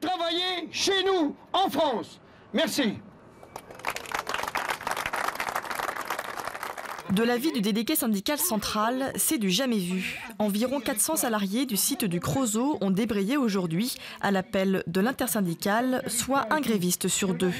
Travailler chez nous, en France. Merci. De l'avis du délégué syndical central, c'est du jamais vu. Environ 400 salariés du site du Creusot ont débrayé aujourd'hui à l'appel de l'intersyndicale, soit un gréviste sur deux.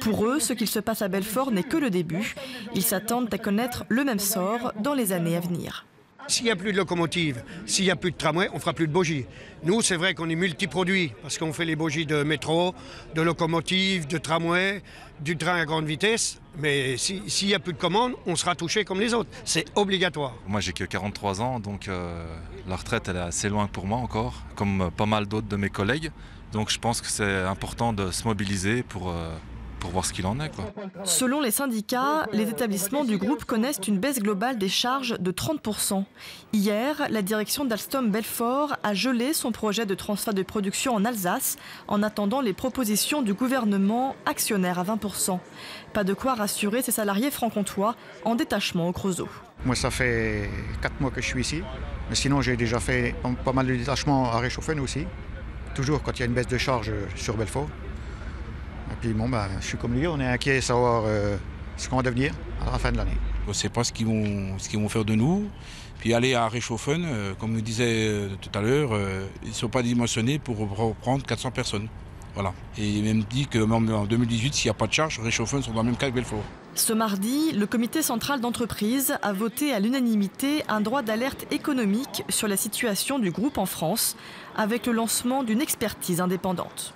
Pour eux, ce qu'il se passe à Belfort n'est que le début. Ils s'attendent à connaître le même sort dans les années à venir. S'il n'y a plus de locomotives, s'il n'y a plus de tramway, on ne fera plus de bogies. Nous, c'est vrai qu'on est multiproduits, parce qu'on fait les bogies de métro, de locomotives, de tramway, du train à grande vitesse. Mais s'il n'y a plus de commandes, on sera touché comme les autres. C'est obligatoire. Moi, j'ai que 43 ans, donc la retraite, elle est assez loin pour moi encore, comme pas mal d'autres de mes collègues. Donc je pense que c'est important de se mobiliser pour voir ce qu'il en est, quoi. Selon les syndicats, les établissements du groupe connaissent une baisse globale des charges de 30%. Hier, la direction d'Alstom Belfort a gelé son projet de transfert de production en Alsace en attendant les propositions du gouvernement actionnaire à 20%. Pas de quoi rassurer ses salariés franc-comtois en détachement au Creusot. Moi, ça fait 4 mois que je suis ici, mais sinon j'ai déjà fait pas mal de détachements à Réchauffon aussi, toujours quand il y a une baisse de charges sur Belfort. Et puis bon, je suis comme lui, on est inquiet de savoir ce qu'on va devenir à la fin de l'année. On ne sait pas ce qu'ils vont faire de nous. Puis aller à Réchauffon, comme nous disait tout à l'heure, ils ne sont pas dimensionnés pour reprendre 400 personnes. Voilà. Et il m'a même dit qu'en 2018, s'il n'y a pas de charge, Réchauffon sont dans le même cas que Belfort. Ce mardi, le comité central d'entreprise a voté à l'unanimité un droit d'alerte économique sur la situation du groupe en France, avec le lancement d'une expertise indépendante.